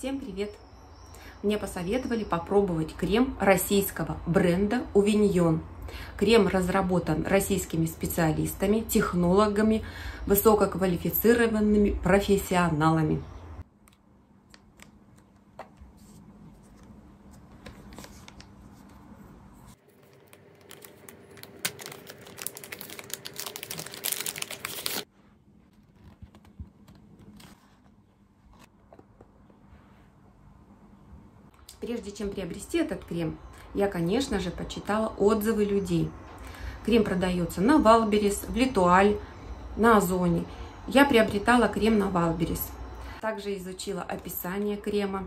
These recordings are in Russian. Всем привет! Мне посоветовали попробовать крем российского бренда Увиньон. Крем разработан российскими специалистами, технологами, высококвалифицированными профессионалами. Прежде чем приобрести этот крем, я, конечно же, почитала отзывы людей. Крем продается на Валберис, в Литуаль, на Озоне. Я приобретала крем на Валберис. Также изучила описание крема.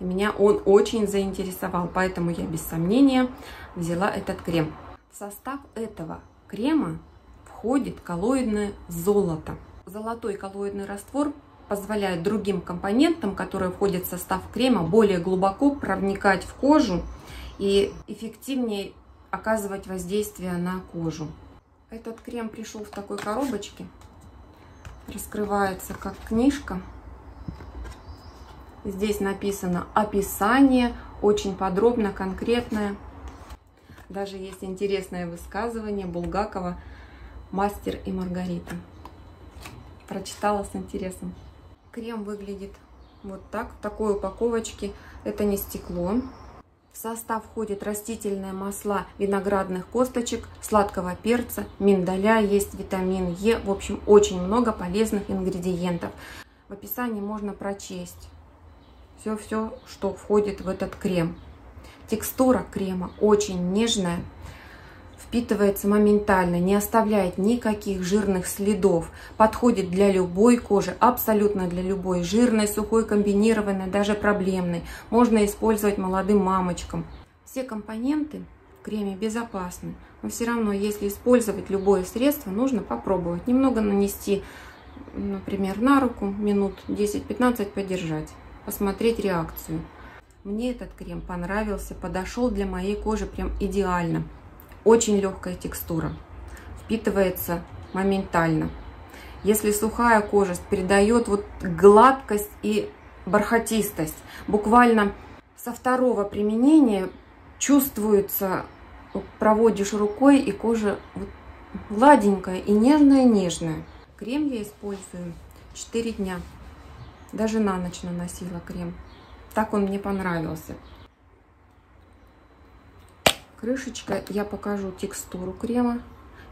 И меня он очень заинтересовал, поэтому я без сомнения взяла этот крем. В состав этого крема входит коллоидное золото. Золотой коллоидный раствор позволяет другим компонентам, которые входят в состав крема, более глубоко проникать в кожу и эффективнее оказывать воздействие на кожу. Этот крем пришел в такой коробочке, раскрывается как книжка. Здесь написано описание, очень подробно, конкретное. Даже есть интересное высказывание Булгакова «Мастер и Маргарита». Прочитала с интересом. Крем выглядит вот так, в такой упаковочке. Это не стекло. В состав входит растительное масло виноградных косточек, сладкого перца, миндаля, есть витамин Е. В общем, очень много полезных ингредиентов. В описании можно прочесть все, что входит в этот крем. Текстура крема очень нежная. Впитывается моментально, не оставляет никаких жирных следов. Подходит для любой кожи, абсолютно для любой. Жирной, сухой, комбинированной, даже проблемной. Можно использовать молодым мамочкам. Все компоненты в креме безопасны. Но все равно, если использовать любое средство, нужно попробовать. Немного нанести, например, на руку, минут 10-15 подержать. Посмотреть реакцию. Мне этот крем понравился, подошел для моей кожи прям идеально. Очень легкая текстура, впитывается моментально. Если сухая кожа, придает вот гладкость и бархатистость. Буквально со второго применения чувствуется, вот проводишь рукой, и кожа вот гладенькая и нежная. Крем я использую 4 дня. Даже на ночь наносила крем. Так он мне понравился. Крышечка, я покажу текстуру крема.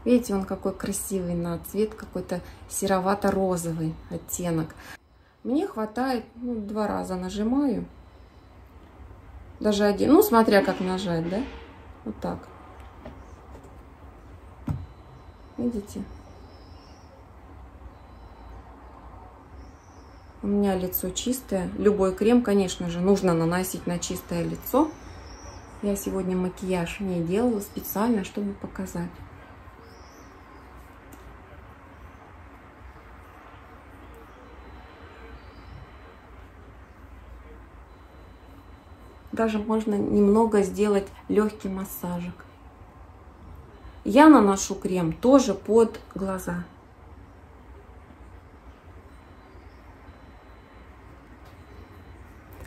Видите, он какой красивый на цвет, какой-то серовато-розовый оттенок. Мне хватает, 2 раза нажимаю. Даже 1, смотря как нажать, да? Вот так. Видите? У меня лицо чистое. Любой крем, конечно же, нужно наносить на чистое лицо. Я сегодня макияж не делала специально, чтобы показать. Даже можно немного сделать легкий массажик. Я наношу крем тоже под глаза.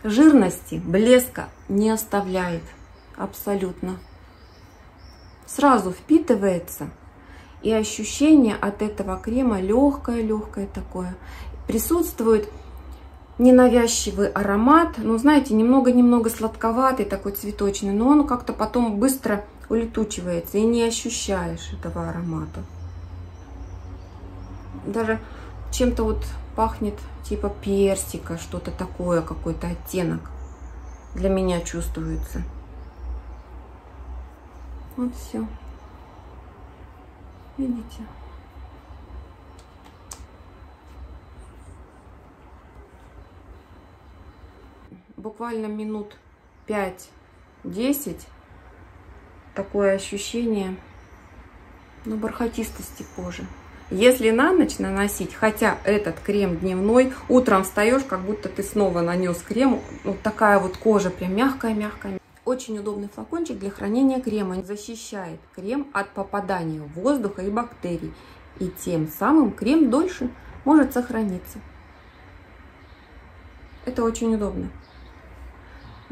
Жирности, блеска не оставляет. Абсолютно. Сразу впитывается. И ощущение от этого крема легкое такое. Присутствует ненавязчивый аромат. Знаете, немного сладковатый такой цветочный. Но он как-то потом быстро улетучивается. И не ощущаешь этого аромата. Даже чем-то вот пахнет типа персика. Что-то такое, какой-то оттенок. Для меня чувствуется. Вот все. Видите? Буквально минут 5-10 такое ощущение бархатистости кожи. Если на ночь наносить, хотя этот крем дневной, утром встаешь, как будто ты снова нанес крем. Вот такая вот кожа прям мягкая. Очень удобный флакончик для хранения крема. Он защищает крем от попадания воздуха и бактерий. И тем самым крем дольше может сохраниться. Это очень удобно.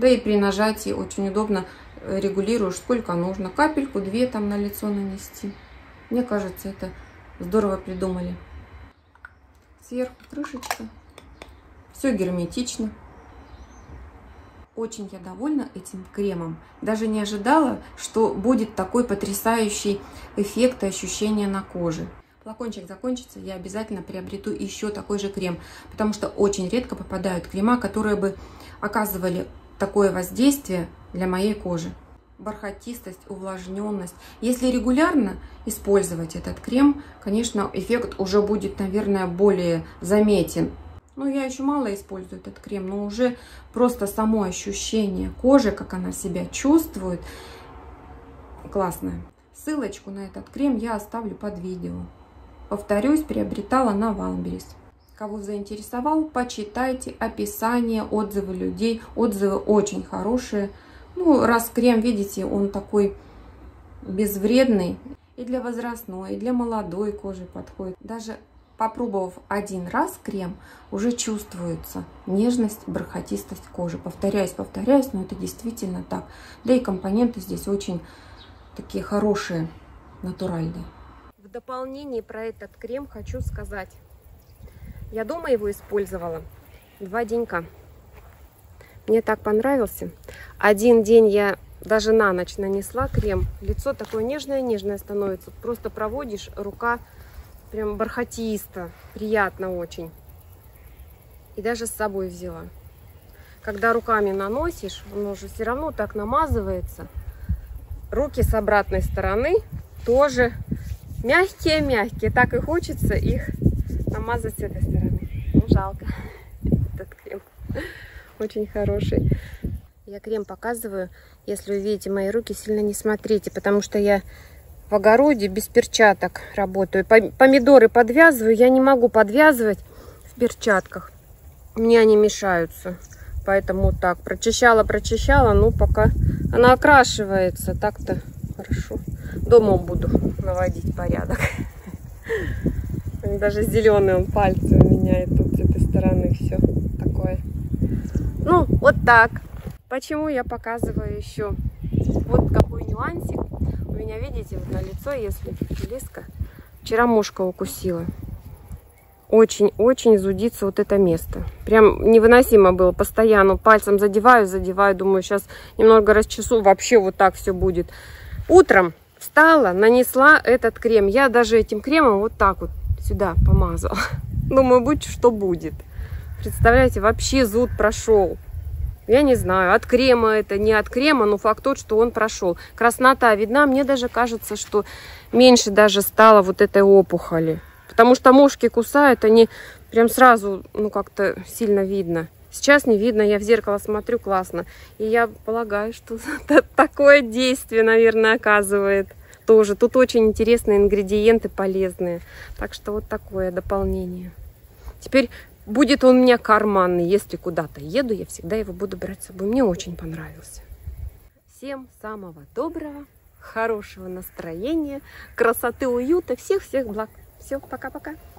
Да и при нажатии очень удобно регулируешь, сколько нужно. Капельку, две там на лицо нанести. Мне кажется, это здорово придумали. Сверху крышечка. Все герметично. Очень я довольна этим кремом. Даже не ожидала, что будет такой потрясающий эффект и ощущение на коже. Флакончик закончится, я обязательно приобрету еще такой же крем, потому что очень редко попадают крема, которые бы оказывали такое воздействие для моей кожи. Бархатистость, увлажненность. Если регулярно использовать этот крем, конечно, эффект уже будет, наверное, более заметен. Но я еще мало использую этот крем, но уже просто само ощущение кожи, как она себя чувствует, классное. Ссылочку на этот крем я оставлю под видео. Повторюсь, приобретала на Валберис. Кого заинтересовал, почитайте описание, отзывы людей. Отзывы очень хорошие. Ну, раз крем, видите, он такой безвредный. И для возрастной, и для молодой кожи подходит. Даже попробовав один раз крем, уже чувствуется нежность, бархатистость кожи. Повторяюсь, но это действительно так. Да и компоненты здесь очень такие хорошие, натуральные. В дополнение про этот крем хочу сказать. Я дома его использовала 2 денька. Мне так понравился. 1 день я даже на ночь нанесла крем. Лицо такое нежное-нежное становится. Просто проводишь, рука прям бархатисто, приятно очень. И даже с собой взяла. Когда руками наносишь, он уже все равно так намазывается. Руки с обратной стороны тоже мягкие-мягкие. Так и хочется их намазать с этой стороны. Ну, жалко. Этот крем очень хороший. Я крем показываю. Если увидите мои руки, сильно не смотрите, потому что я в огороде без перчаток работаю. Помидоры подвязываю. Я не могу подвязывать в перчатках. Мне они мешаются. Поэтому так, прочищала, ну пока она окрашивается, так-то хорошо. Дома буду наводить порядок. Даже с зеленым пальцем меняет тут с этой стороны все такое. Ну, вот так. Почему я показываю еще вот какой нюансик? У меня, видите, вот на лицо, если близко, вчера мушка укусила. Очень-очень зудится вот это место. Прям невыносимо было. Постоянно пальцем задеваю. Думаю, сейчас немного расчесу. Вообще вот так все будет. Утром встала, нанесла этот крем. Я даже этим кремом вот так вот сюда помазала. Думаю, будь что будет. Представляете, вообще зуд прошел. Я не знаю, от крема это, не от крема, но факт тот, что он прошел. Краснота видна. Мне даже кажется, что меньше даже стало вот этой опухоли. Потому что мушки кусают, они прям сразу, ну, как-то сильно видно. Сейчас не видно, я в зеркало смотрю, классно. И я полагаю, что такое действие, наверное, оказывает тоже. Тут очень интересные ингредиенты, полезные. Так что вот такое дополнение. Теперь будет он у меня карманный. Если куда-то еду, я всегда его буду брать с собой. Мне очень понравился. Всем самого доброго, хорошего настроения, красоты, уюта, всех-всех благ. Все, пока-пока.